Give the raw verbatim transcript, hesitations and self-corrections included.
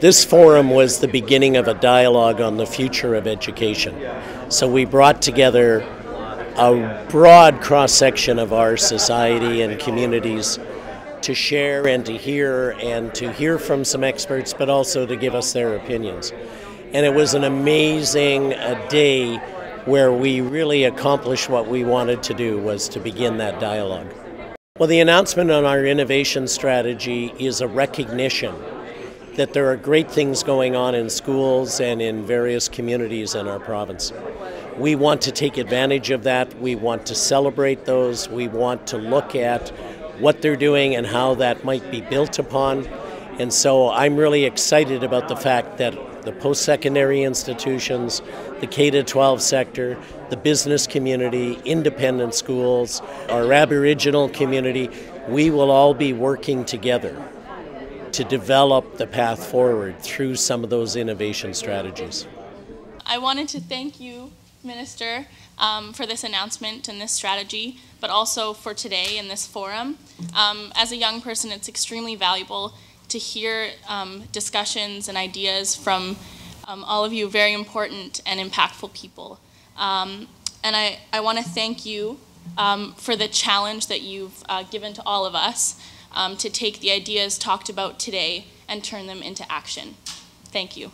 This forum was the beginning of a dialogue on the future of education. So we brought together a broad cross-section of our society and communities to share and to hear and to hear from some experts, but also to give us their opinions. And it was an amazing uh, day where we really accomplished what we wanted to do, was to begin that dialogue. Well, the announcement on our innovation strategy is a recognition that there are great things going on in schools and in various communities in our province. We want to take advantage of that. We want to celebrate those. We want to look at what they're doing and how that might be built upon. And so I'm really excited about the fact that the post-secondary institutions, the K through twelve sector, the business community, independent schools, our Aboriginal community, we will all be working together to develop the path forward through some of those innovation strategies. I wanted to thank you, Minister, um, for this announcement and this strategy, but also for today in this forum. Um, as a young person, it's extremely valuable to hear um, discussions and ideas from um, all of you very important and impactful people. Um, and I, I want to thank you um, for the challenge that you've uh, given to all of us. Um, to take the ideas talked about today and turn them into action. Thank you.